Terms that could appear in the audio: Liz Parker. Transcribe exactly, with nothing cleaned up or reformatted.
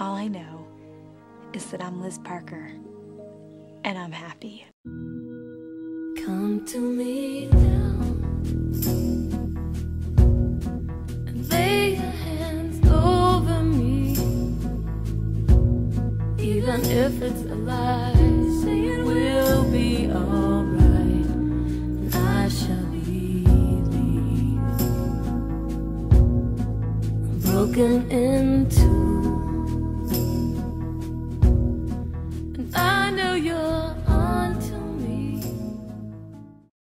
All I know is that I'm Liz Parker, and I'm happy. Come to me now, and lay your hands over me, even if it's a lie, say it will be alright. Broken into